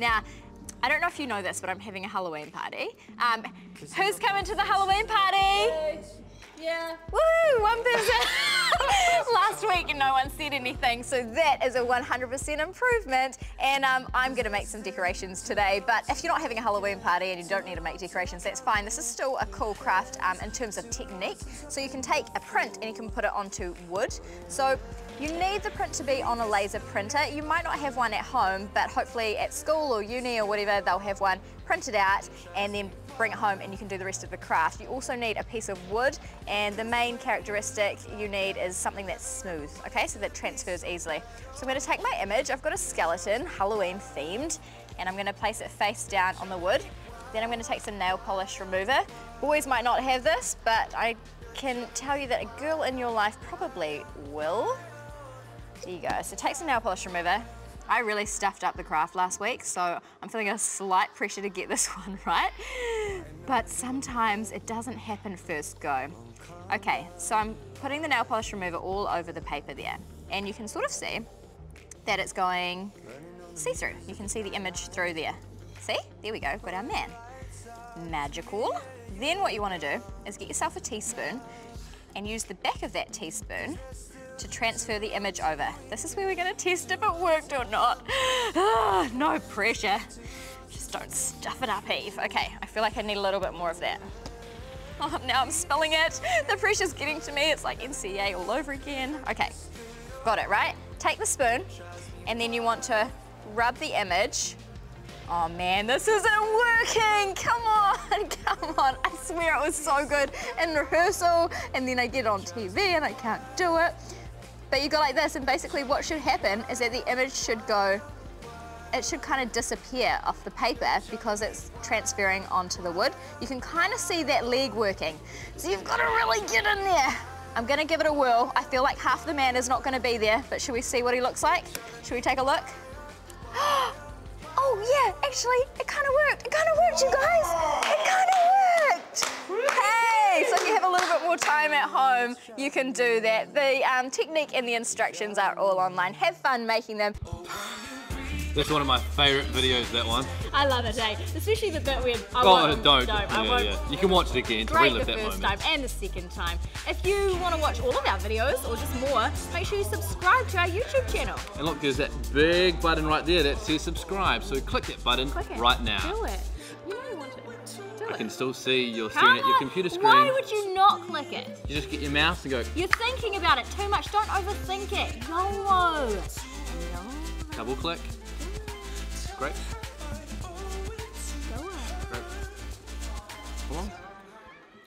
Now, I don't know if you know this, but I'm having a Halloween party. Who's coming to the Halloween party? Yeah. Woo! One person. Last week and no one said anything, so that is a 100% improvement. And I'm going to make some decorations today. But if you're not having a Halloween party and you don't need to make decorations, that's fine. This is still a cool craft in terms of technique. So you can take a print and you can put it onto wood. So you need the print to be on a laser printer. You might not have one at home, but hopefully at school or uni or whatever, they'll have one. Print it out and then bring it home and you can do the rest of the craft. You also need a piece of wood, and the main characteristic you need is something that's smooth, okay, so that transfers easily. So I'm going to take my image, I've got a skeleton, Halloween themed, and I'm going to place it face down on the wood. Then I'm going to take some nail polish remover. Boys might not have this, but I can tell you that a girl in your life probably will. There you go, so take some nail polish remover. I really stuffed up the craft last week, so I'm feeling a slight pressure to get this one right. But sometimes it doesn't happen first go. Okay, so I'm putting the nail polish remover all over the paper there. And you can sort of see that it's going see-through. You can see the image through there. See? There we go, got our man. Magical. Then what you want to do is get yourself a teaspoon and use the back of that teaspoon to transfer the image over. This is where we're going to test if it worked or not. No pressure. Just don't stuff it up, Eve. Okay, I feel like I need a little bit more of that. Oh, now I'm spilling it. The pressure's getting to me. It's like NCAA all over again. Okay, got it, right? Take the spoon, and then you want to rub the image. Oh man, this isn't working. Come on, come on. I swear it was so good in rehearsal, and then I get on TV and I can't do it. But you go like this, and basically what should happen is that the image should go, it should kind of disappear off the paper because it's transferring onto the wood. You can kind of see that leg working. So you've got to really get in there. I'm going to give it a whirl. I feel like half the man is not going to be there, but should we see what he looks like? Should we take a look? Oh yeah, actually, it kind of worked. It kind of worked, you guys. It kind of worked. So if you have a little bit more time at home, you can do that. The technique and the instructions are all online. Have fun making them. That's one of my favourite videos, that one. I love it, eh? Especially the bit where I won't. You can watch it again to relive that moment. The first time and the second time. If you want to watch all of our videos, or just more, make sure you subscribe to our YouTube channel. And look, there's that big button right there that says subscribe. So click that button right now. Do it. You know you want to. I can still see you're staring at your computer screen. Why would you not click it? You just get your mouse and go. You're thinking about it too much. Don't overthink it. YOLO. Double click. Great. Go on. Great. Come on.